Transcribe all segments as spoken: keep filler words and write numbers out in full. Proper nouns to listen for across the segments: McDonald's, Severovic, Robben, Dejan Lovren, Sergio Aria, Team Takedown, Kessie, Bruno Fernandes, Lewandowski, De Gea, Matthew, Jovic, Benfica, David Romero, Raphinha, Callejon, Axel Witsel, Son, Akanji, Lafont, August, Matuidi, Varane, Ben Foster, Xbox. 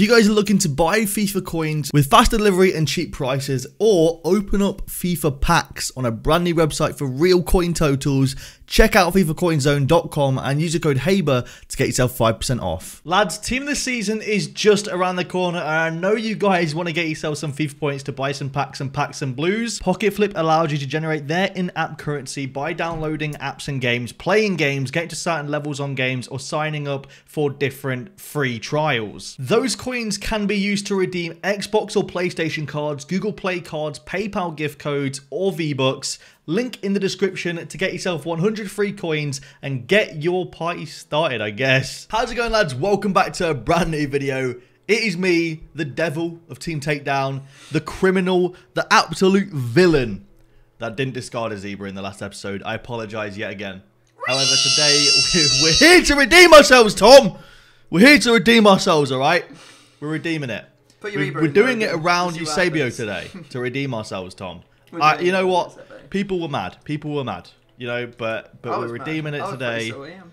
If you guys are looking to buy FIFA coins with fast delivery and cheap prices, or open up FIFA packs on a brand new website for real coin totals, check out FIFA coin zone dot com and use the code HABER to get yourself five percent off. Lads, team of the season is just around the corner, and I know you guys want to get yourself some FIFA points to buy some packs and packs and blues. Pocket Flip allows you to generate their in-app currency by downloading apps and games, playing games, getting to certain levels on games, or signing up for different free trials. Those coins can be used to redeem Xbox or PlayStation cards, Google Play cards, PayPal gift codes, or V-Bucks. Link in the description to get yourself one hundred free coins and get your party started, I guess. How's it going, lads? Welcome back to a brand new video. It is me, the devil of Team Takedown, the criminal, the absolute villain that didn't discard a zebra in the last episode. I apologize yet again. However, today we're here to redeem ourselves, Tom. We're here to redeem ourselves, all right? We're redeeming it. Put your we're we're doing it around Eusebio today to redeem ourselves, Tom. Uh, you know what? People were mad. People were mad. You know, but but we're redeeming it today.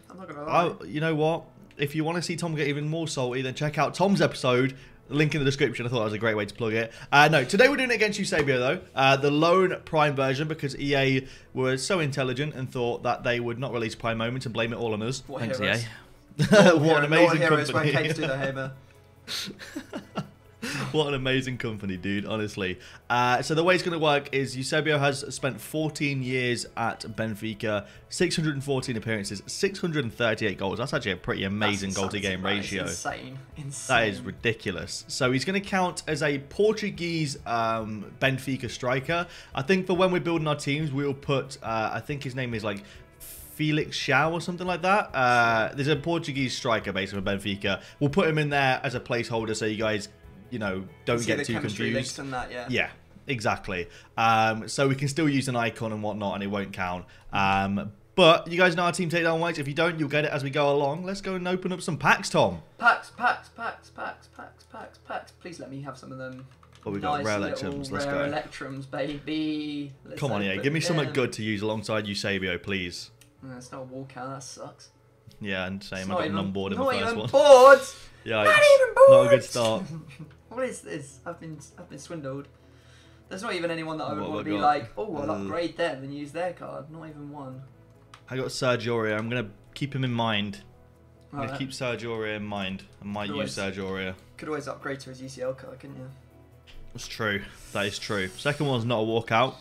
I'm not gonna lie. I, you know what? If you want to see Tom get even more salty, then check out Tom's episode. Link in the description. I thought that was a great way to plug it. Uh, no, today we're doing it against Eusebio though. Uh, the lone Prime version, because E A were so intelligent and thought that they would not release Prime moments and blame it all on us. What Thanks, heroes. E A. what hero, an amazing company. When What an amazing company, dude, honestly. Uh, so the way it's going to work is Eusebio has spent fourteen years at Benfica, six hundred fourteen appearances, six hundred thirty-eight goals. That's actually a pretty amazing goal-to-game ratio. That is insane. Insane. That is ridiculous. So he's going to count as a Portuguese um, Benfica striker. I think for when we're building our teams, we'll put, uh, I think his name is like Felix Chao or something like that. Uh, there's a Portuguese striker based on Benfica. We'll put him in there as a placeholder so you guys... You know, don't get too confused. That, yeah. yeah, exactly. Um, so we can still use an icon and whatnot, and it won't count. Um, but you guys know how Team Takedown works. If you don't, you'll get it as we go along. Let's go and open up some packs, Tom. Packs, packs, packs, packs, packs, packs, packs. Please let me have some of them. Oh, we got nice rare electrums. Let's rare go. Electrums, baby. Let's Come on, yeah. Give me them. something good to use alongside Eusebio, please. That's no, not a walkout. That sucks. Yeah, and same. I got even, an onboard in the first even one. Bored. Yeah, not even bored. Not a good start. What is this? I've been I've been swindled. There's not even anyone that I would what want to be got? like, oh, I'll uh, upgrade them and use their card. Not even one. I got Sergio Aria. I'm going to keep him in mind. I'm going right. to keep Sergio Aria in mind. I might could use always, Sergio Aria. Could always upgrade to his U C L card, couldn't you? That's true. That is true. Second one's not a walkout.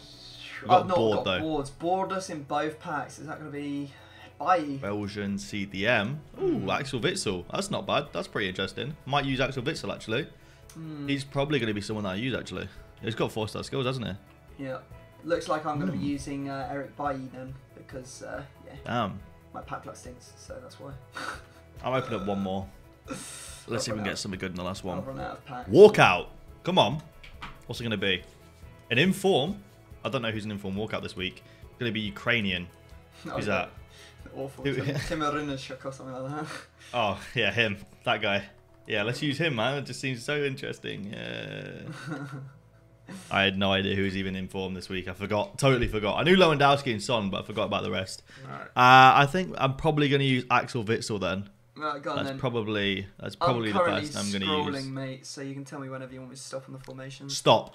We got oh, bored, got though. Boards. Bored us in both packs. Is that going to be... Bye. Belgian C D M. Ooh, Axel Witsel. That's not bad. That's pretty interesting. Might use Axel Witsel, actually. Mm. He's probably going to be someone that I use, actually. He's got four-star skills, hasn't he? Yeah. Looks like I'm going to mm. be using uh, Eric Bailly then, because, uh, yeah. Damn. My pack luck stinks, so that's why. I'll open up one more. Let's see if we can get something good in the last one. I'll run out of packs. Walkout. Come on. What's it going to be? An inform? I don't know who's an inform walkout this week. It's going to be Ukrainian. Who's that? Awful. Timurinishuk or something like that. Oh, yeah, him. That guy. Yeah, let's use him, man. It just seems so interesting. Yeah. I had no idea who was even in form this week. I forgot. Totally forgot. I knew Lewandowski and Son, but I forgot about the rest. Right. Uh, I think I'm probably going to use Axel Witsel then. Right, go on that's then. probably That's probably the best I'm going to use. I'm currently scrolling, mate, so you can tell me whenever you want me to stop on the formation. Stop.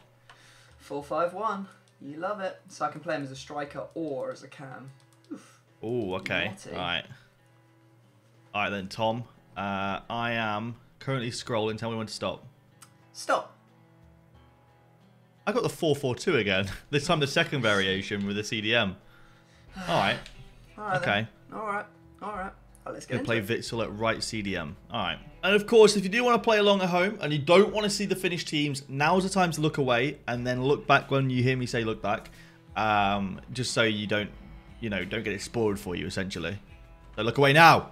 four five one. You love it. So I can play him as a striker or as a cam. Oh, okay. All right. All right, then, Tom. Uh, I am currently scrolling. Tell me when to stop. Stop. I got the four four two again. This time the second variation with the C D M. All right. All right okay. Then. All right. All right. All right, let's get play Witsel at right C D M. All right. And, of course, if you do want to play along at home and you don't want to see the finished teams, now's the time to look away and then look back when you hear me say look back, um, just so you don't... You know, don't get it spoiled for you, essentially. So look away now.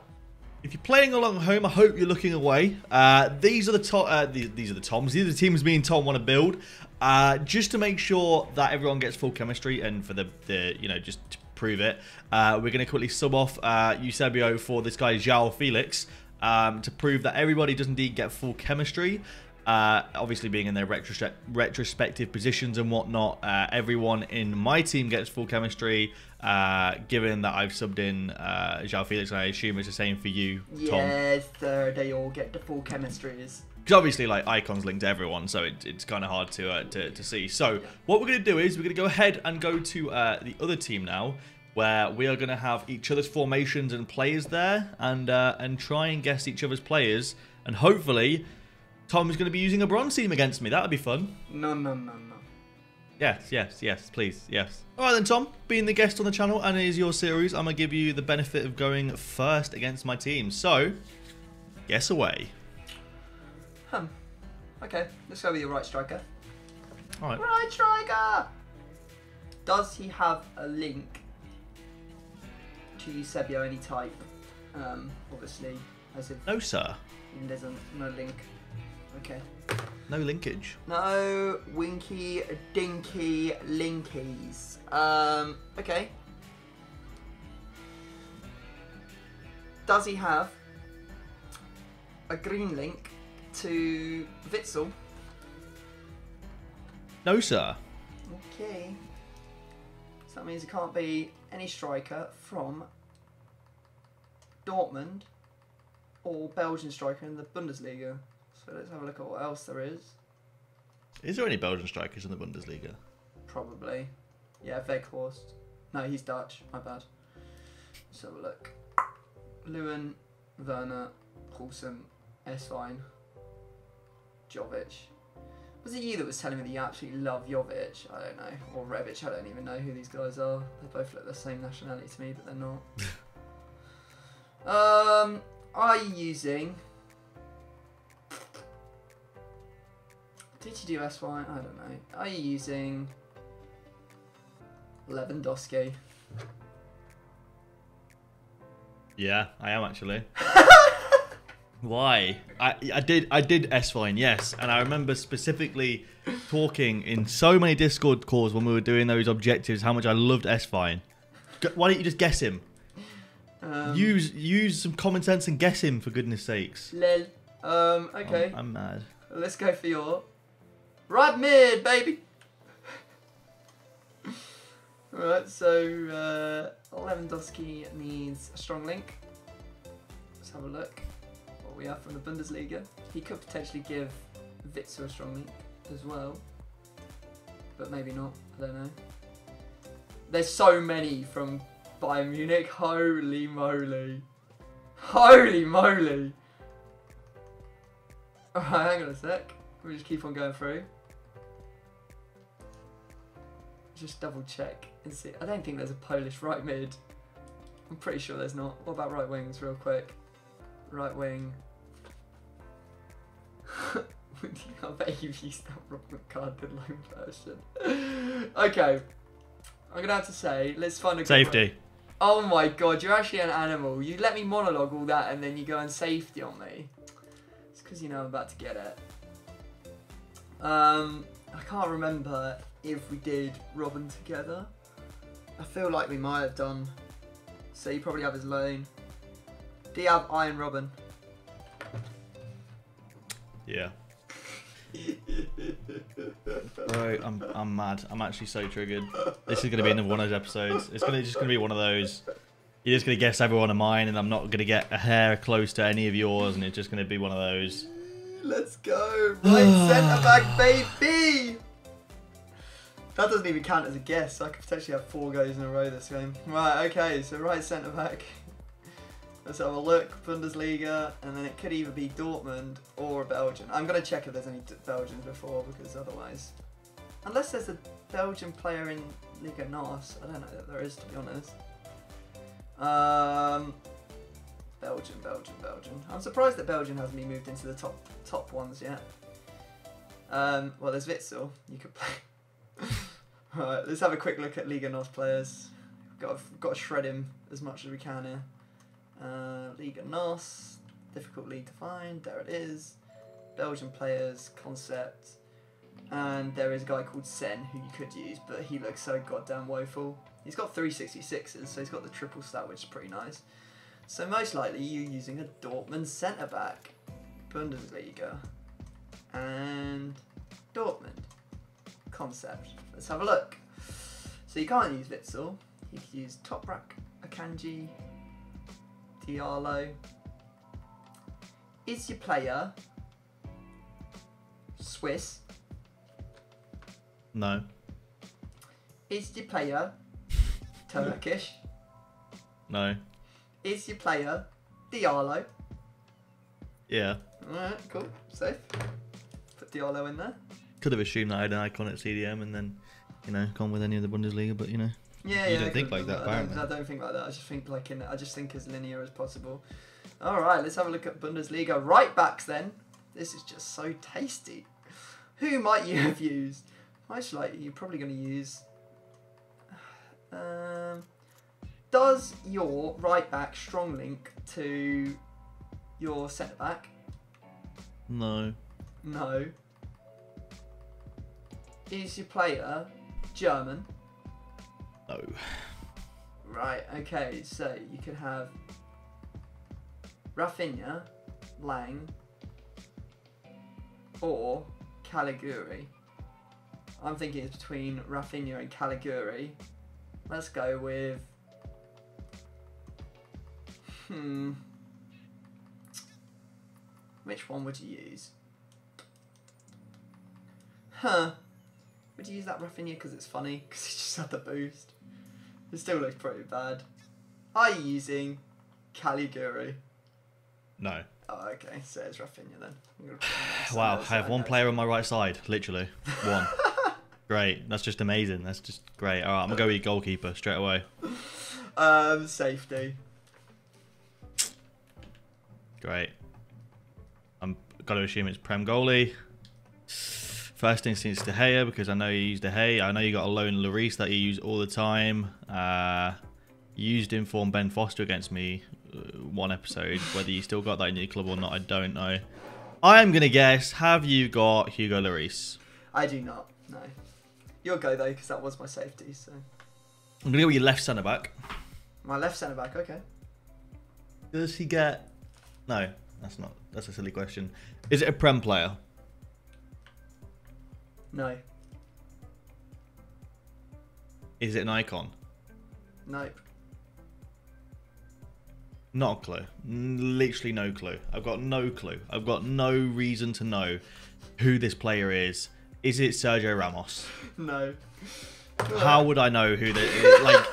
If you're playing along at home, I hope you're looking away. Uh, these are the to uh, these, these are the Toms. These are the teams me and Tom want to build, uh, just to make sure that everyone gets full chemistry and for the, the you know, just to prove it. Uh, we're going to quickly sub off uh, Eusebio for this guy João Felix um, to prove that everybody does indeed get full chemistry. Uh, obviously being in their retros retrospective positions and whatnot, uh, everyone in my team gets full chemistry, uh, given that I've subbed in uh, João Felix, and I assume it's the same for you, Tom. Yes, sir, they all get the full chemistries. because obviously like icons linked to everyone, so it, it's kind of hard to, uh, to to see. So what we're going to do is we're going to go ahead and go to uh, the other team now, where we are going to have each other's formations and players there, and uh, and try and guess each other's players, and hopefully Tom's going to be using a bronze team against me. That would be fun. No, no, no, no. Yes, yes, yes, please, yes. All right then, Tom, being the guest on the channel and it is your series, I'm going to give you the benefit of going first against my team. So, guess away. Um, okay, let's go with your right striker. All right. Right striker! Does he have a link to Eusebio any type? Um, obviously, as if... No, sir. There's a, no link. Okay. No linkage. No winky, dinky, linkies. Um, okay. Does he have a green link to Witsel? No, sir. Okay. So that means it can't be any striker from Dortmund or Belgian striker in the Bundesliga. So let's have a look at what else there is. Is there any Belgian strikers in the Bundesliga? Probably. Yeah, Weghorst. No, he's Dutch. My bad. Let's have a look. Lewin, Werner, Poulsen, Esswein, Jovic. Was it you that was telling me that you absolutely love Jovic? I don't know. Or Rebic. I don't even know who these guys are. They both look the same nationality to me, but they're not. um, Are you using... Did you do Esswein? I don't know. Are you using Lewandowski? Yeah, I am actually. Why? I I did I did Esswein, yes, and I remember specifically talking in so many Discord calls when we were doing those objectives how much I loved Esswein. Why don't you just guess him? Um, use use some common sense and guess him, for goodness sakes. Lel. Um. Okay. Oh, I'm mad. Let's go for your. Right mid, baby! Alright, so uh, Lewandowski needs a strong link. Let's have a look what we have from the Bundesliga. He could potentially give Witsel a strong link as well, but maybe not, I don't know. There's so many from Bayern Munich, holy moly. Holy moly! Alright, hang on a sec. We'll just keep on going through. Just double check and see. I don't think there's a Polish right mid. I'm pretty sure there's not. What about right wings real quick? Right wing. I bet you've used that Robben card, the loan version. Okay. I'm going to have to say, let's find a... Safety. Good... Oh my god, you're actually an animal. You let me monologue all that and then you go and safety on me. It's because you know I'm about to get it. Um, I can't remember if we did Robben together. I feel like we might have done. So you probably have his loan. Do you have Iron Robben? Yeah. Bro, I'm I'm mad. I'm actually so triggered. This is gonna be another one of those episodes. It's gonna just gonna be one of those. You're just gonna guess every one of mine, and I'm not gonna get a hair close to any of yours, and it's just gonna be one of those. Let's go, right centre back, baby. That doesn't even count as a guess. So I could potentially have four goes in a row this game. Right, okay, so right centre back. Let's have a look, Bundesliga, and then it could either be Dortmund or Belgian. I'm gonna check if there's any Belgians before, because otherwise, unless there's a Belgian player in Liga N O S, I don't know that there is, to be honest. Um. Belgium, Belgium, Belgium. I'm surprised that Belgium hasn't been moved into the top top ones yet. Um, well, there's Witsel. You could play. Alright, let's have a quick look at Liga N O S players. Got to, got to shred him as much as we can here. Uh, Liga N O S. Difficult league to find. There it is. Belgian players, concept. And there is a guy called Sen who you could use, but he looks so goddamn woeful. He's got three sixty-sixes, so he's got the triple stat, which is pretty nice. So most likely you're using a Dortmund centre-back, Bundesliga, and Dortmund concept. Let's have a look. So you can't use Witsel. You can use Toprak, Akanji, Diallo. Is your player Swiss? No. Is your player Turkish? No. Is your player Diallo? Yeah. Alright, cool. Safe. Put Diallo in there. Could have assumed that I had an icon at C D M and then, you know, gone with any of the Bundesliga, but you know. Yeah, you yeah. You don't think like that, apparently. I, I don't think like that. I just think like in. I just think as linear as possible. All right, let's have a look at Bundesliga right backs then. This is just so tasty. Who might you have used? Actually, like, you're probably going to use. Um, does your right back strong link to your centre back? No. No. Is your player German? No. Right, okay, so you could have Raphinha, Lang, or Caliguri. I'm thinking it's between Raphinha and Caliguri. Let's go with... Hmm... Which one would you use? Huh. Would you use that Raphinha because it's funny? Because he just had the boost. It still looks pretty bad. Are you using Caliguri? No. Oh, okay. So it's Raphinha then. I'm gonna wow, I have one player on my right side. Literally. One. Great. That's just amazing. That's just great. All right, I'm going to go with your goalkeeper straight away. Um, safety. Great. I'm got to assume it's Prem goalie. First instinct is De Gea because I know you use De Gea. I know you got a loan Lloris that you use all the time. Uh, used in form Ben Foster against me uh, one episode. Whether you still got that in your club or not, I don't know. I am going to guess, have you got Hugo Lloris? I do not, no. You'll go though because that was my safety. So I'm going to go with your left centre-back. My left centre-back, okay. Does he get... No, that's not. That's a silly question. Is it a Prem player? No. Is it an icon? Nope. Not a clue. Literally no clue. I've got no clue. I've got no reason to know who this player is. Is it Sergio Ramos? No. How would I know who that? Like.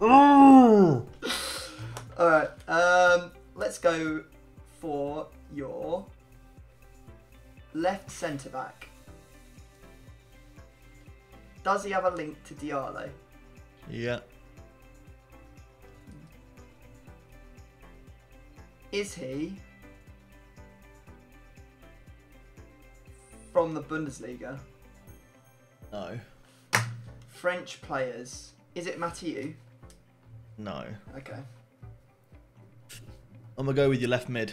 Oh. All right. Um. Let's go for your left centre back. Does he have a link to Diallo? Yeah. Is he from the Bundesliga? No. French players. Is it Matuidi? No. Okay. I'm going to go with your left mid.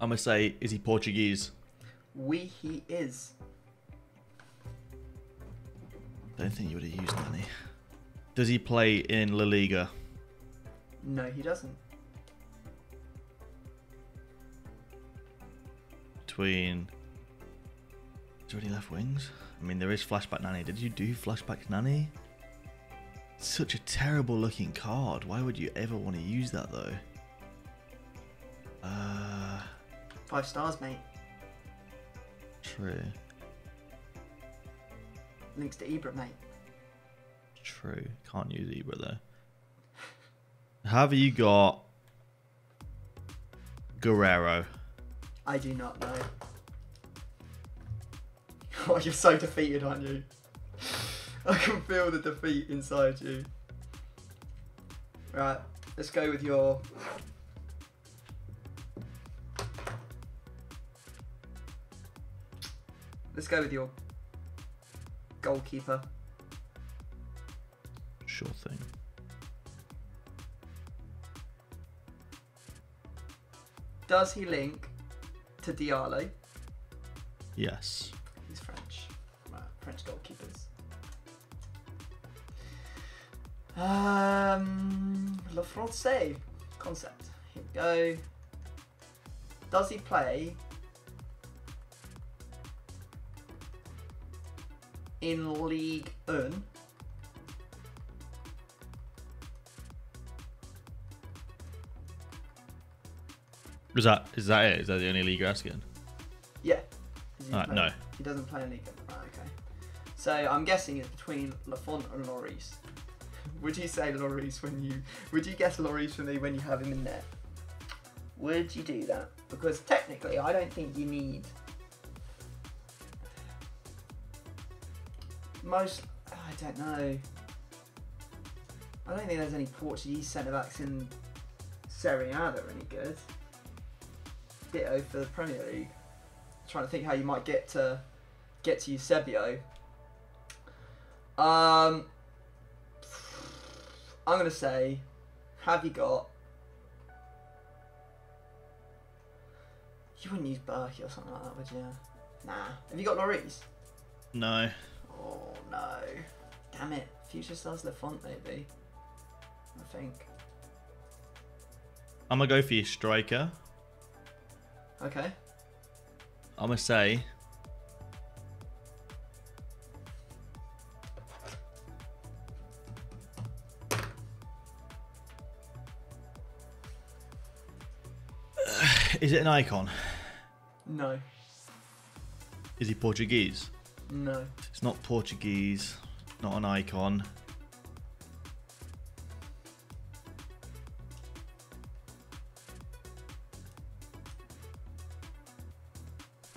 I'm going to say, is he Portuguese? Oui, he is. I don't think you would have used Nani. Does he play in La Liga? No, he doesn't. Between... Is there any left wings? I mean, there is Flashback Nani. Did you do Flashback Nani? It's such a terrible looking card. Why would you ever want to use that though? Uh... Five stars, mate. True. Links to Ibra, mate. True. Can't use Ibra, though. Have you got Guerrero? I do not know. Oh, you're so defeated, aren't you? I can feel the defeat inside you. Right, let's go with your... Let's go with your... goalkeeper. Sure thing. Does he link to Diallo? Yes. He's French. Right, French goalkeepers. Um, Le Francais concept. Here we go. Does he play in League One? Is that is that it? Is that the only league you're asking? Yeah. he uh, play? No. He doesn't play in Liga. Right, okay. So I'm guessing it's between Lafont and Lloris. Would you say Lloris when you... Would you guess Lloris for me when you have him in there? Would you do that? Because technically, I don't think you need... Most... I don't know. I don't think there's any Portuguese centre-backs in Serie A that are any good. Ditto for the Premier League. I'm trying to think how you might get to get to Eusebio. Um, I'm gonna say, have you got? You wouldn't use Burke or something like that, would you? Nah. Have you got Lloris? No. Oh no! Damn it! Future stars Lafont maybe. I think. I'm gonna go for your striker. Okay. I'm gonna say. Is it an icon? No. Is he Portuguese? No. It's not Portuguese, not an icon.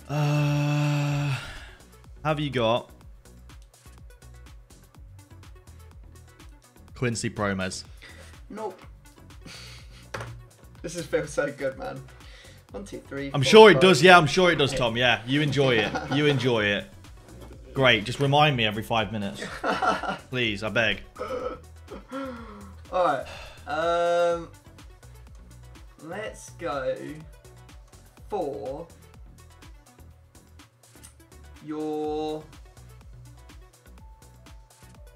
Uh, have you got Quincy Promes? Nope. This has felt so good, man. One, two, three, I'm four, sure it five, does, yeah, I'm sure it does, Tom. Yeah, you enjoy it. You enjoy it. Great, just remind me every five minutes. Please, I beg. Alright. Um let's go for your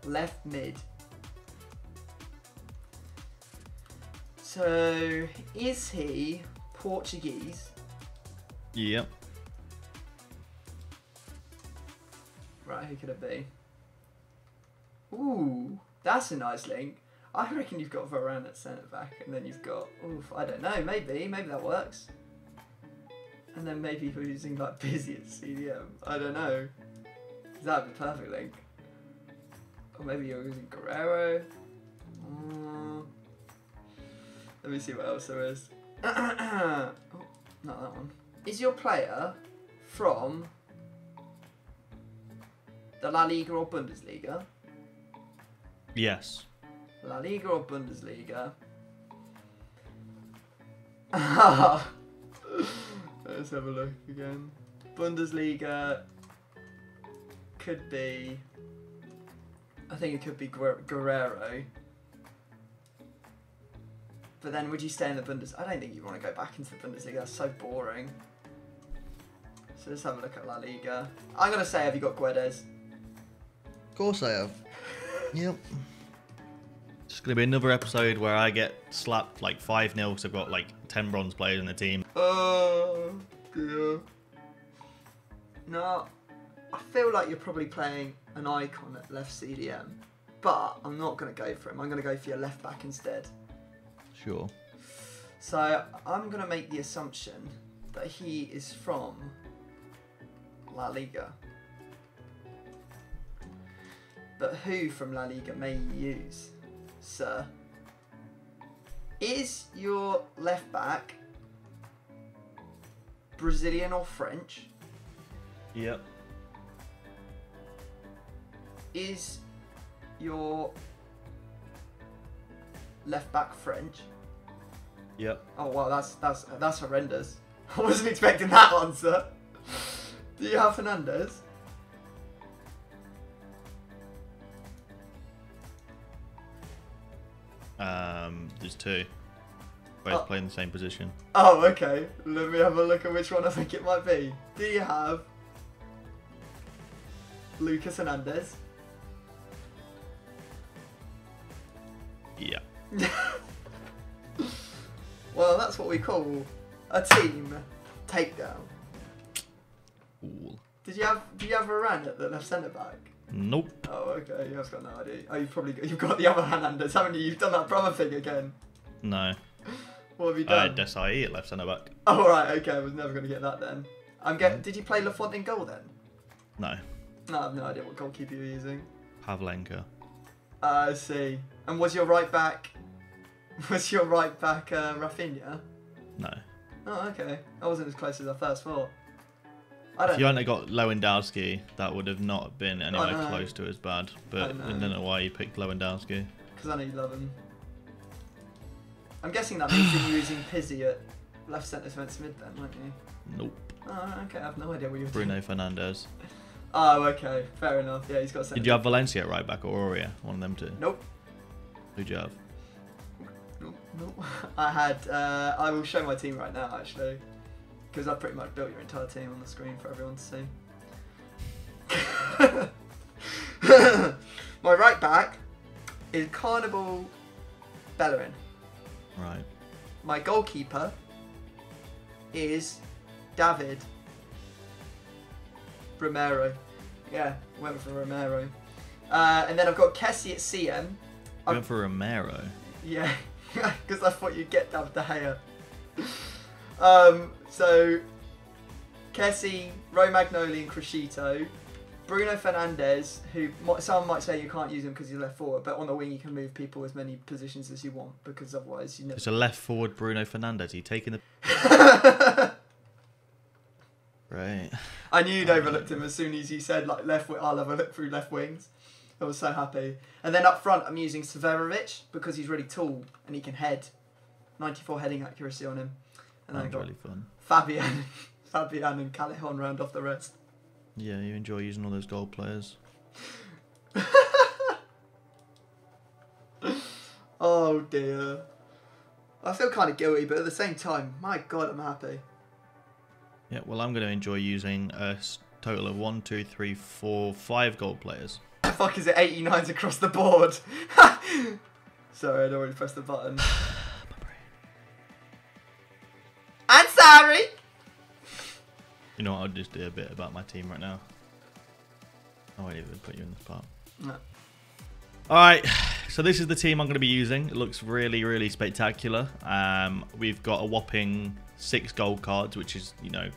left mid. So is he Portuguese? Yep. Right, who could it be? Ooh, that's a nice link. I reckon you've got Varane at centre back, and then you've got, oof, I don't know, maybe, maybe that works. And then maybe we're using like Pizzi at C D M. I don't know. That'd be a perfect link. Or maybe you're using Guerrero. Um, let me see what else there is. Oh, not that one. Is your player from the La Liga or Bundesliga? Yes. La Liga or Bundesliga? Let's have a look again. Bundesliga could be... I think it could be Guer- Guerrero. But then would you stay in the Bundesliga? I don't think you want to go back into the Bundesliga. That's so boring. So let's have a look at La Liga. I'm going to say, have you got Guedes? Of course I have. Yep. It's going to be another episode where I get slapped like five nil because I've got like ten bronze players in the team. Oh, dear. No, I feel like you're probably playing an icon at left C D M. But I'm not going to go for him. I'm going to go for your left back instead. Sure. So I'm going to make the assumption that he is from La Liga. But who from La Liga may you use, sir? Is your left back Brazilian or French? Yep. Is your left back French? Yep. Oh wow, that's that's that's horrendous. I wasn't expecting that answer. Do you have Fernandez? Um, there's two. Both oh. playing the same position. Oh, okay. Let me have a look at which one I think it might be. Do you have Lucas Hernandez? Yeah. Well, that's what we call a team takedown. Ooh. Did you have do you have Varane at the left centre back? Nope. Oh, okay. You have got no idea. Oh, you've probably got, you've got the other Hernandez, haven't you? You've done that brother thing again. No. What have you done? I had Desai at left centre back. Oh right, okay. I was never going to get that then. I'm getting. Did you play Lafont in goal then? No. No, I have no idea what goalkeeper you're using. Pavlenka. Uh, I see. And was your right back? Was your right back uh, Raphinha? No. Oh, okay. I wasn't as close as I first thought. I don't if you know. hadn't got Lewandowski, that would have not been anywhere close to as bad. But I don't, I don't know why you picked Lewandowski. Because I know you love him. I'm guessing that means you're using Pizzi at left centre defence mid then, weren't you? Nope. Oh, okay. I have no idea what you're Bruno doing. Bruno Fernandes. Oh, okay. Fair enough. Yeah, he's got centre. Did you have Valencia right back or Aria? One of them two? Nope. Who'd you have? Nope. Nope. I had... Uh, I will show my team right now, actually. Because I've pretty much built your entire team on the screen for everyone to see. My right back is Carnival Bellerin. Right. My goalkeeper is David Romero. Yeah, went for Romero. Uh, and then I've got Kessie at C M. I went for Romero? Yeah, because I thought you'd get David De Gea. Um, so, Kessie, Romagnoli and Crescito. Bruno Fernandes, who might, some might say you can't use him because he's left forward, but on the wing you can move people as many positions as you want because otherwise you never... It's a left forward Bruno Fernandes. He taking the... Right. I knew you'd overlooked him as soon as you said, like, left wing. I'll have a look through left wings. I was so happy. And then up front I'm using Severovic because he's really tall and he can head. ninety-four heading accuracy on him. And That's I got really fun. Fabian, Fabian and Callejon round off the rest. Yeah, you enjoy using all those goal players. Oh dear. I feel kind of guilty, but at the same time, my God, I'm happy. Yeah, well, I'm going to enjoy using a total of one, two, three, four, five goal players. The fuck is it? eighty-nines across the board. Sorry, I'd already pressed the button. My brain. I'm sorry. You know what, I'll just do a bit about my team right now. I won't even put you in this part. No. Alright, so this is the team I'm going to be using. It looks really, really spectacular. Um, we've got a whopping six gold cards, which is, you know...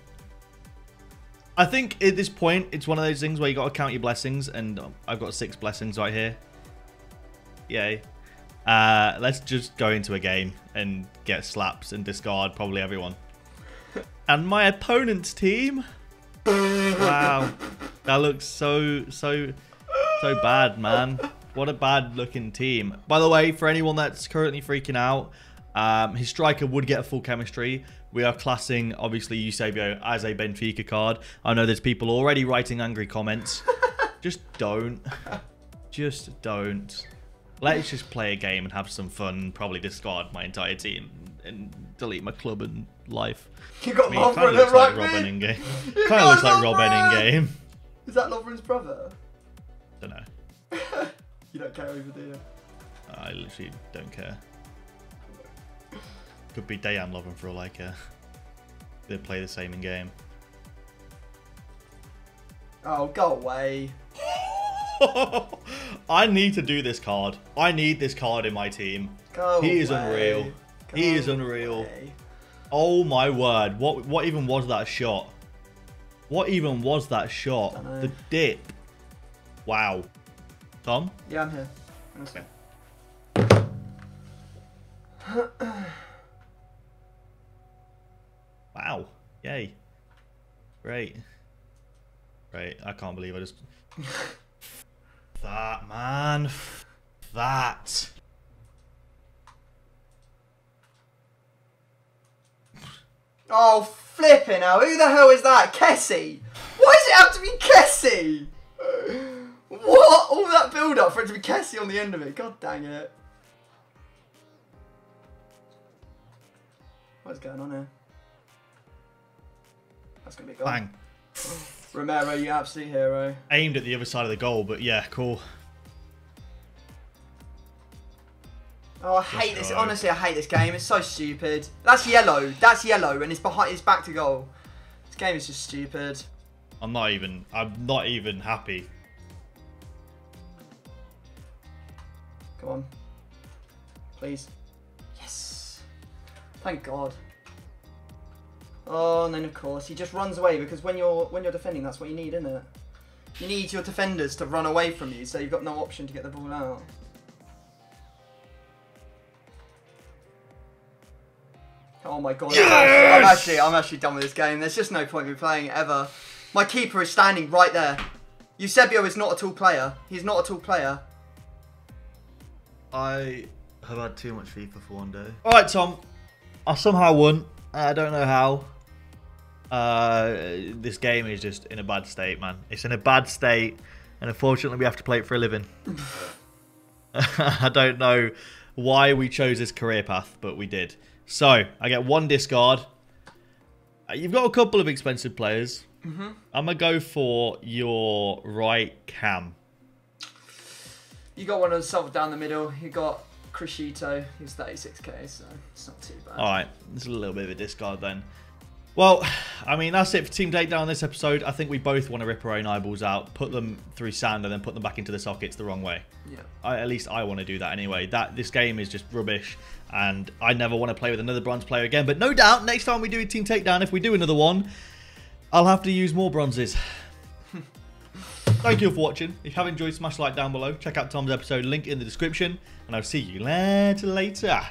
I think at this point, it's one of those things where you got to count your blessings, and I've got six blessings right here. Yay. Uh, let's just go into a game and get slaps and discard probably everyone. And my opponent's team. Wow, that looks so so so bad, man. What a bad looking team. By the way, for anyone that's currently freaking out, um, his striker would get a full chemistry. We are classing obviously Eusebio as a Benfica card. I know there's people already writing angry comments. Just don't, just don't. Let's just play a game and have some fun. Probably discard my entire team and delete my club and life. You got I mean, Lovren at right mid. Kind of looks like Robben in game. Kind of looks like Robben in game. Is that Lovren's brother? Don't know. You don't care over, do you? I literally don't care. Could be Dejan Lovren for all I care. They play the same in game. Oh, go away. I need to do this card. I need this card in my team. Go he away. is unreal. Go he is unreal. Away. Oh my word! What what even was that shot? What even was that shot? The dip. Wow. Tom? Yeah, I'm here. Okay. Wow. Yay. Great. Great. I can't believe I just. That, man. That. Oh, flipping hell. Who the hell is that? Kessie? Why does it have to be Kessie? What? All that build up for it to be Kessie on the end of it. God dang it. What's going on here? That's going to be gone. Bang. Romero, you absolute hero. Aimed at the other side of the goal, but yeah, cool. Oh, I hate this. Honestly, I hate this game. It's so stupid. That's yellow. That's yellow, and it's behind. It's back to goal. This game is just stupid. I'm not even. I'm not even happy. Come on, please. Yes. Thank God. Oh, and then of course he just runs away, because when you're when you're defending, that's what you need, isn't it? You need your defenders to run away from you, so you've got no option to get the ball out. Oh my god, yes! I'm, actually, I'm actually I'm actually done with this game. There's just no point in playing it ever. My keeper is standing right there. Eusebio is not a tall player. He's not a tall player. I have had too much FIFA for one day. Alright, Tom. I somehow won. I don't know how. Uh, this game is just in a bad state, man. It's in a bad state, and unfortunately we have to play it for a living. I don't know why we chose this career path, but we did. So, I get one discard. You've got a couple of expensive players. Mm-hmm. I'm going to go for your right cam. You got one of yourself down the middle. You got Crescito. He's thirty-six K, so it's not too bad. All right. There's a little bit of a discard then. Well, I mean, that's it for Team Takedown this episode. I think we both want to rip our own eyeballs out, put them through sand, and then put them back into the sockets the wrong way. Yeah. I, at least I want to do that anyway. That This game is just rubbish, and I never want to play with another bronze player again. But no doubt, next time we do Team Takedown, if we do another one, I'll have to use more bronzes. Thank you for watching. If you have enjoyed, smash like down below. Check out Tom's episode, link in the description. And I'll see you later. later.